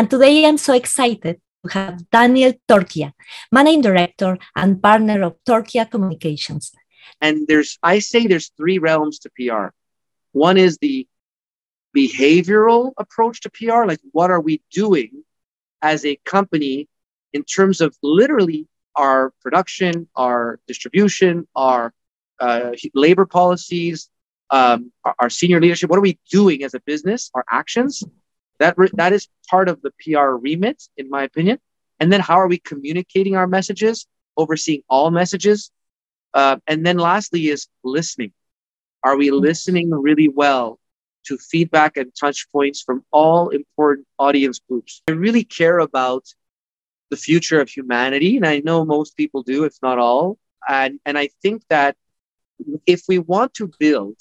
And today I'm so excited to have Daniel Torchia, Managing Director and Partner of Torchia Communications. And I say there's three realms to PR. One is the behavioral approach to PR, like what are we doing as a company in terms of literally our production, our distribution, our labor policies, our senior leadership. What are we doing as a business, our actions? That is part of the PR remit, in my opinion. And then how are we communicating our messages, overseeing all messages? And then lastly is listening. Are we listening really well to feedback and touch points from all important audience groups? I really care about the future of humanity, and I know most people do, if not all. And I think that if we want to build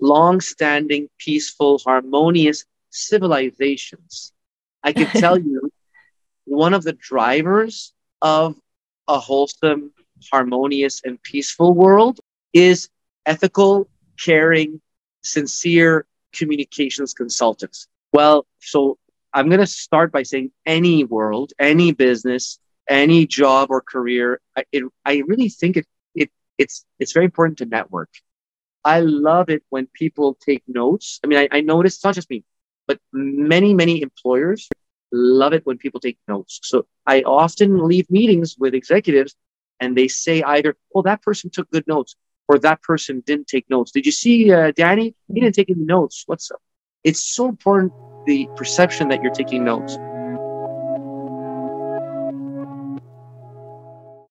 long-standing, peaceful, harmonious civilizations, I can tell you one of the drivers of a wholesome, harmonious, and peaceful world is ethical, caring, sincere communications consultants. Well, so I'm going to start by saying any world, any business, any job or career, I really think it's very important to network. I love it when people take notes. I mean, I notice it's not just me, but many, many employers love it when people take notes. So I often leave meetings with executives and they say either, oh, that person took good notes, or that person didn't take notes. Did you see Danny? He didn't take any notes. What's up? It's so important, the perception that you're taking notes.